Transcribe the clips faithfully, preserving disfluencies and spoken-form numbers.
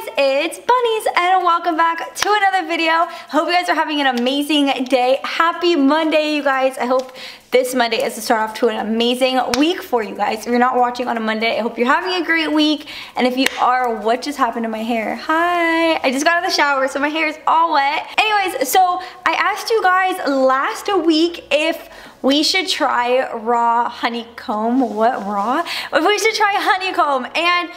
guys, it's Bunnies and welcome back to another video. Hope you guys are having an amazing day. Happy Monday, you guys. I hope this Monday is the start off to an amazing week for you guys. If you're not watching on a Monday, I hope you're having a great week. And if you are, what just happened to my hair? Hi. I just got out of the shower, so my hair is all wet. Anyways, so I asked you guys last week if we should try raw honeycomb. What, raw? If we should try honeycomb. And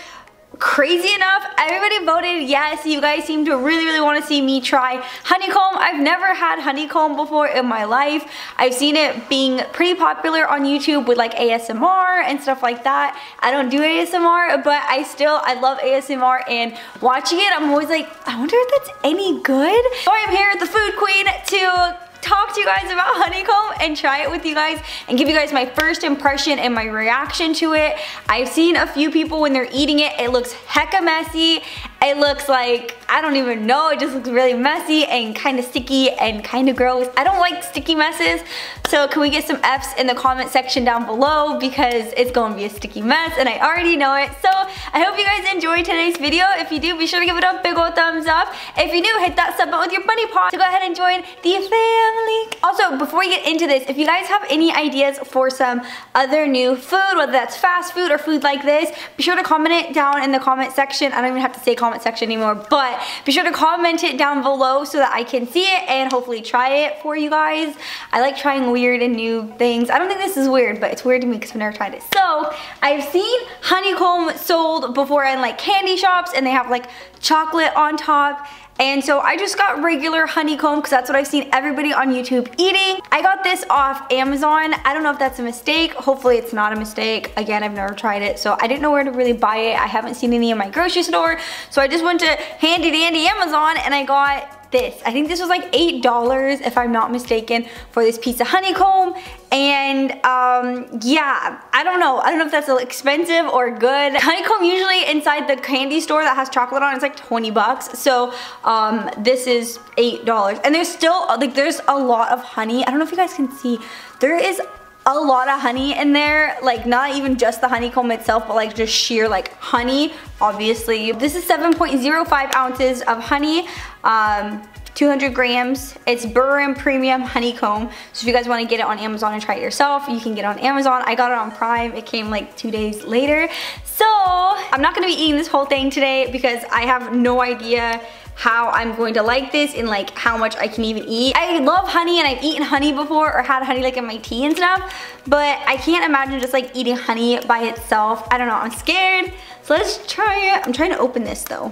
crazy enough, everybody voted yes. You guys seem to really, really want to see me try honeycomb. I've never had honeycomb before in my life. I've seen it being pretty popular on YouTube with like A S M R and stuff like that. I don't do A S M R, but I still, I love A S M R, and watching it, I'm always like, I wonder if that's any good? So I'm here at the Food Queen to talk to you guys about honeycomb and try it with you guys and give you guys my first impression and my reaction to it. I've seen a few people when they're eating it, it looks hecka messy. It looks like, I don't even know, it just looks really messy and kind of sticky and kind of gross. I don't like sticky messes, so can we get some F's in the comment section down below, because it's going to be a sticky mess and I already know it. So I hope you guys enjoyed today's video. If you do, be sure to give it a big old thumbs up. If you're new, hit that sub button with your bunny paw to go ahead and join the family. Also, before we get into this, if you guys have any ideas for some other new food, whether that's fast food or food like this, be sure to comment it down in the comment section. I don't even have to say comment section anymore, but be sure to comment it down below so that I can see it and hopefully try it for you guys. I like trying weird and new things. I don't think this is weird, but it's weird to me because I've never tried it. So I've seen honeycomb sold before in like candy shops, and they have like chocolate on top. And so I just got regular honeycomb because that's what I've seen everybody on YouTube eating. I got this off Amazon. I don't know if that's a mistake. Hopefully it's not a mistake. Again, I've never tried it, so I didn't know where to really buy it. I haven't seen any in my grocery store, so I just went to handy dandy Amazon and I got this. I think this was like eight dollars, if I'm not mistaken, for this piece of honeycomb. And um, yeah, I don't know. I don't know if that's expensive or good. Honeycomb usually inside the candy store that has chocolate on, it's like twenty bucks. So um, this is eight dollars. And there's still, like, there's a lot of honey. I don't know if you guys can see. There is a lot of honey in there, like not even just the honeycomb itself, but like just sheer like honey, obviously. This is seven point zero five ounces of honey. Um, two hundred grams. It's Burr and Premium Honeycomb. So if you guys want to get it on Amazon and try it yourself, you can get it on Amazon. I got it on Prime. It came like two days later. So I'm not going to be eating this whole thing today because I have no idea how I'm going to like this and like how much I can even eat. I love honey and I've eaten honey before, or had honey like in my tea and stuff, but I can't imagine just like eating honey by itself. I don't know. I'm scared. So let's try it. I'm trying to open this though.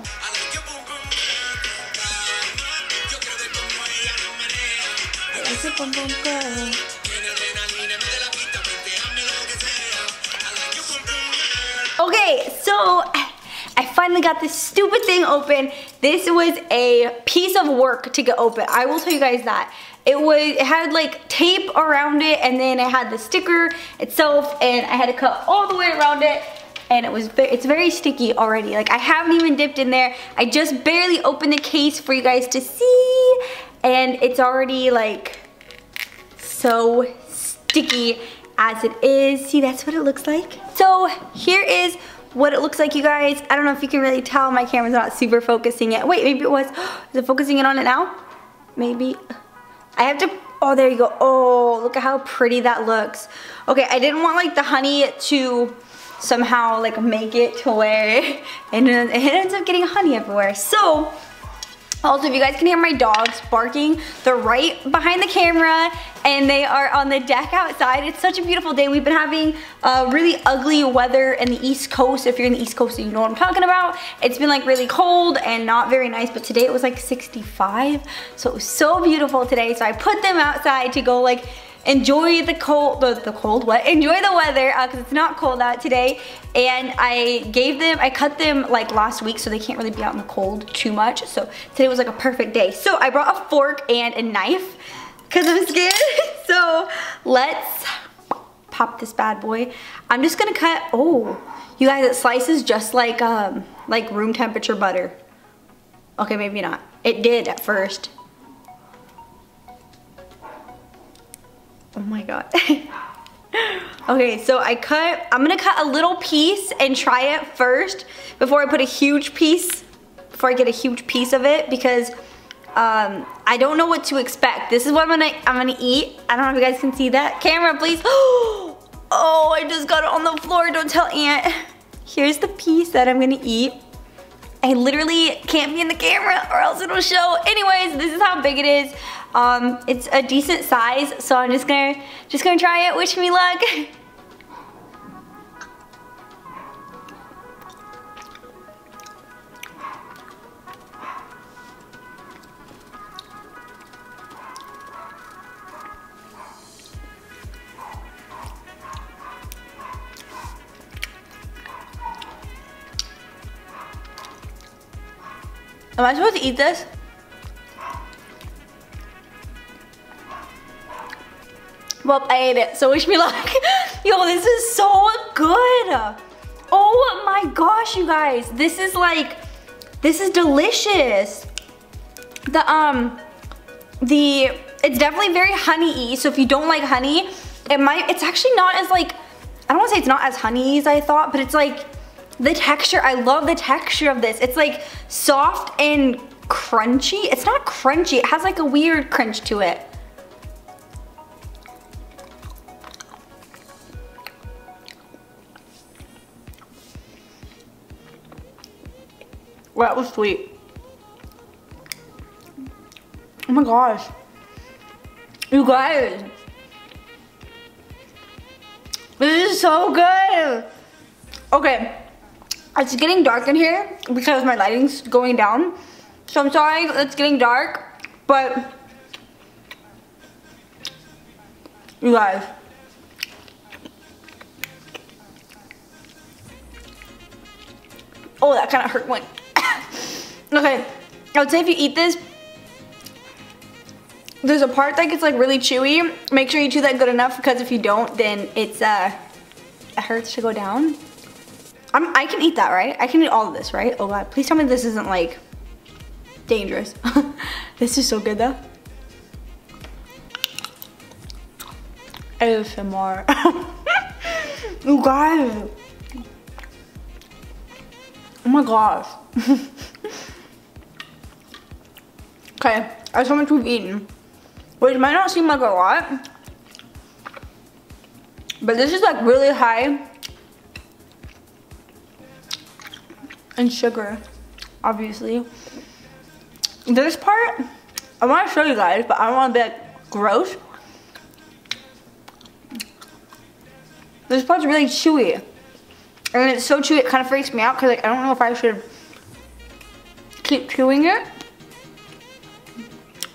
Okay, so I finally got this stupid thing open. This was a piece of work to get open. I will tell you guys that. It was, it had like tape around it, and then it had the sticker itself, and I had to cut all the way around it. And it was, it's very sticky already. Like I haven't even dipped in there. I just barely opened the case for you guys to see, and it's already like so sticky as it is. See, that's what it looks like. So here is what it looks like, you guys. I don't know if you can really tell. My camera's not super focusing it. Wait, maybe it was. Is it focusing it on it now? Maybe. I have to, oh, there you go. Oh, look at how pretty that looks. Okay, I didn't want like the honey to somehow like make it to where and it ends up getting honey everywhere. So also, if you guys can hear my dogs barking, they're right behind the camera and they are on the deck outside. It's such a beautiful day. We've been having uh, really ugly weather in the East Coast. If you're in the East Coast, you know what I'm talking about. It's been like really cold and not very nice, but today it was like sixty-five. So it was so beautiful today. So I put them outside to go like enjoy the cold, the, the cold, what? Enjoy the weather, uh, cause it's not cold out today. And I gave them, I cut them like last week, so they can't really be out in the cold too much. So today was like a perfect day. So I brought a fork and a knife cause I'm scared. So let's pop this bad boy. I'm just gonna cut, oh, you guys, it slices just like, um, like room temperature butter. Okay, maybe not. It did at first. Oh my God. Okay, so I cut, I'm gonna cut a little piece and try it first before I put a huge piece before I get a huge piece of it, because um, I don't know what to expect. This is what I'm gonna, I'm gonna eat. I don't know if you guys can see that. Camera, please. Oh, I just got it on the floor. Don't tell Aunt. Here's the piece that I'm gonna eat. I literally can't be in the camera or else it'll show. Anyways, this is how big it is. Um, it's a decent size, so I'm just gonna, just gonna try it. Wish me luck. Am I supposed to eat this? Well, I ate it, so wish me luck. Yo, this is so good. Oh my gosh, you guys. This is like, this is delicious. The, um, the, it's definitely very honey-y, so if you don't like honey, it might, it's actually not as like, I don't wanna say it's not as honey as I thought, but it's like, the texture, I love the texture of this. It's like soft and crunchy. It's not crunchy, it has like a weird crunch to it. Well, that was sweet. Oh my gosh. You guys. This is so good. Okay. It's getting dark in here because my lighting's going down. So I'm sorry it's getting dark, but you guys. Oh, that kind of hurt one. Okay, I would say if you eat this, there's a part that gets like really chewy. Make sure you chew that good enough, because if you don't, then it's uh, it hurts to go down. I'm, I can eat that, right? I can eat all of this, right? Oh God, please tell me this isn't like dangerous. This is so good though. A S M R. You guys. Oh my gosh. Okay, that's how much we've eaten. Which might not seem like a lot, but this is like really high and sugar, obviously. This part, I want to show you guys, but I don't want to be like gross. This part's really chewy. And it's so chewy, it kind of freaks me out, because like, I don't know if I should keep chewing it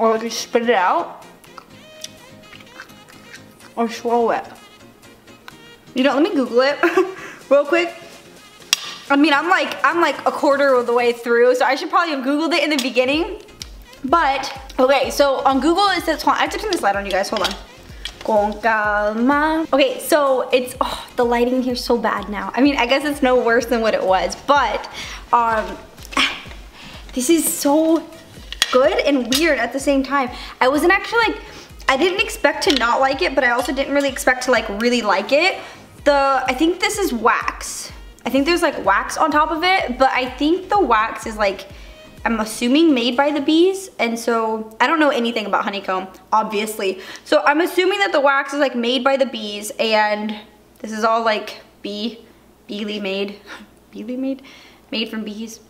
or just spit it out or swallow it. You know, let me Google it real quick. I mean, I'm like, I'm like a quarter of the way through, so I should probably have Googled it in the beginning. But, okay, so on Google it says, hold on, I have to turn this light on, you guys, hold on. Con Calma. Okay, so it's, oh, the lighting here's so bad now. I mean, I guess it's no worse than what it was, but um, this is so good and weird at the same time. I wasn't actually like, I didn't expect to not like it, but I also didn't really expect to like really like it. The, I think this is wax. I think there's like wax on top of it, but I think the wax is like, I'm assuming made by the bees, and so I don't know anything about honeycomb, obviously. So I'm assuming that the wax is like made by the bees, and this is all like bee, beely made, beely made, made from bees,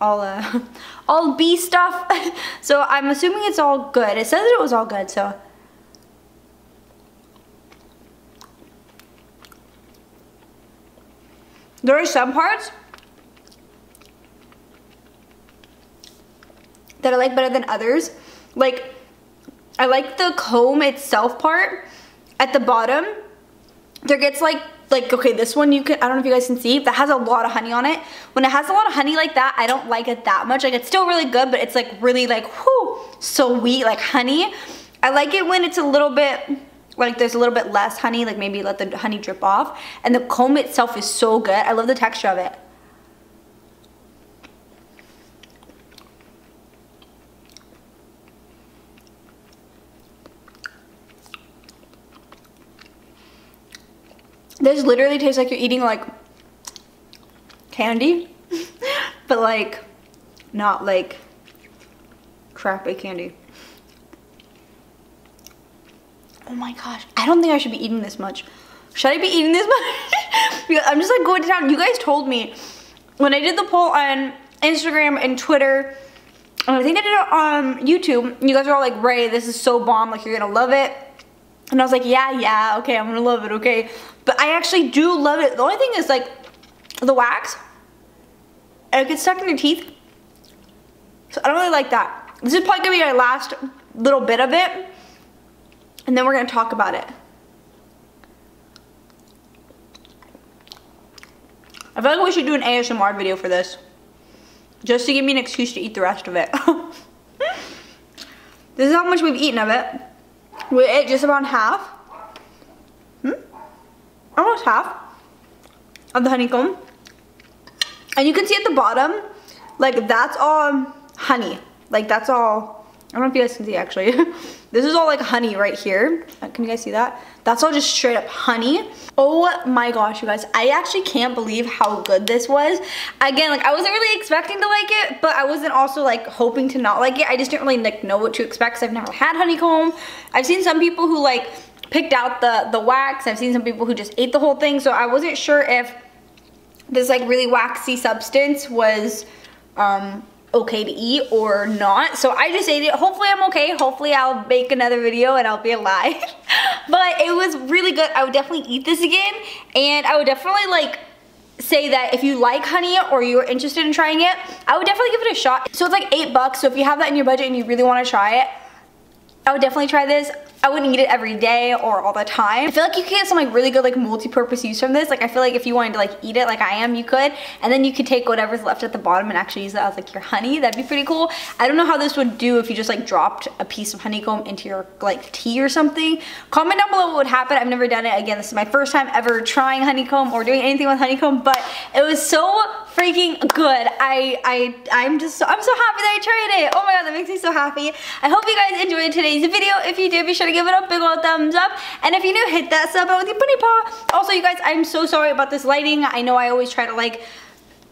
all uh, all bee stuff. So I'm assuming it's all good. It says that it was all good, so. There are some parts that I like better than others. Like, I like the comb itself part at the bottom. There gets like, like, okay, this one you can, I don't know if you guys can see, that has a lot of honey on it. When it has a lot of honey like that, I don't like it that much. Like, it's still really good, but it's like really like, whoo, sweet, like honey. I like it when it's a little bit, like there's a little bit less honey, like maybe let the honey drip off. And the comb itself is so good. I love the texture of it. This literally tastes like you're eating like candy, but like not like crappy candy. Oh my gosh, I don't think I should be eating this much. Should I be eating this much? Because I'm just like going to town. You guys told me when I did the poll on Instagram and Twitter, and I think I did it on YouTube, you guys were all like, Ray, this is so bomb, like you're gonna love it. And I was like, yeah, yeah, okay, I'm gonna love it, okay. But I actually do love it. The only thing is like the wax, it gets stuck in your teeth. So I don't really like that. This is probably gonna be my last little bit of it, and then we're gonna talk about it. I feel like we should do an A S M R video for this, just to give me an excuse to eat the rest of it. This is how much we've eaten of it. We ate just about half, hmm? almost half of the honeycomb. And you can see at the bottom, like that's all honey. Like that's all, I don't know if you guys can see actually. This is all like honey right here. Can you guys see that? That's all just straight up honey. Oh my gosh, you guys. I actually can't believe how good this was. Again, like I wasn't really expecting to like it, but I wasn't also like hoping to not like it. I just didn't really like know what to expect because I've never had honeycomb. I've seen some people who like picked out the, the wax. I've seen some people who just ate the whole thing. So I wasn't sure if this like really waxy substance was um, okay to eat or not. So I just ate it. Hopefully I'm okay. Hopefully I'll make another video and I'll be alive. But it was really good. I would definitely eat this again. And I would definitely like say that if you like honey or you're interested in trying it, I would definitely give it a shot. So it's like eight bucks. So if you have that in your budget and you really want to try it, I would definitely try this. I wouldn't eat it every day or all the time. I feel like you can get some like really good like multi-purpose use from this. Like I feel like if you wanted to like eat it like I am, you could. And then you could take whatever's left at the bottom and actually use that as like your honey. That'd be pretty cool. I don't know how this would do if you just like dropped a piece of honeycomb into your like tea or something. Comment down below what would happen. I've never done it. Again, this is my first time ever trying honeycomb or doing anything with honeycomb, but it was so freaking good. I, I, I'm just, so, I'm so happy that I tried it. Oh my God, that makes me so happy. I hope you guys enjoyed today's video. If you did, be sure to give it a big old thumbs up, and if you're new, hit that sub button with your bunny paw. Also, you guys, I'm so sorry about this lighting. I know I always try to like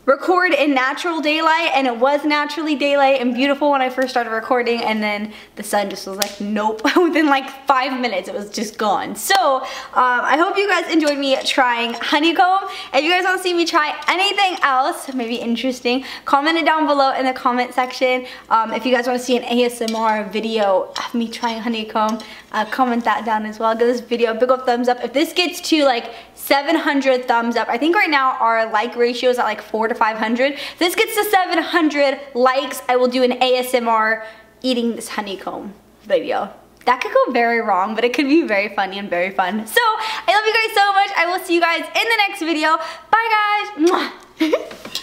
record in natural daylight, and it was naturally daylight and beautiful when I first started recording, and then the sun just was like nope. Within like five minutes it was just gone. So um, I hope you guys enjoyed me trying honeycomb. If you guys want to see me try anything else maybe interesting, comment it down below in the comment section. Um, if you guys want to see an A S M R video of me trying honeycomb, uh, comment that down as well. Give this video a big old thumbs up. If this gets to like seven hundred thumbs up, I think right now our like ratio is at like four to five hundred. This gets to seven hundred likes, I will do an A S M R eating this honeycomb video. That could go very wrong, but it could be very funny and very fun. So I love you guys so much. I will see you guys in the next video. Bye guys.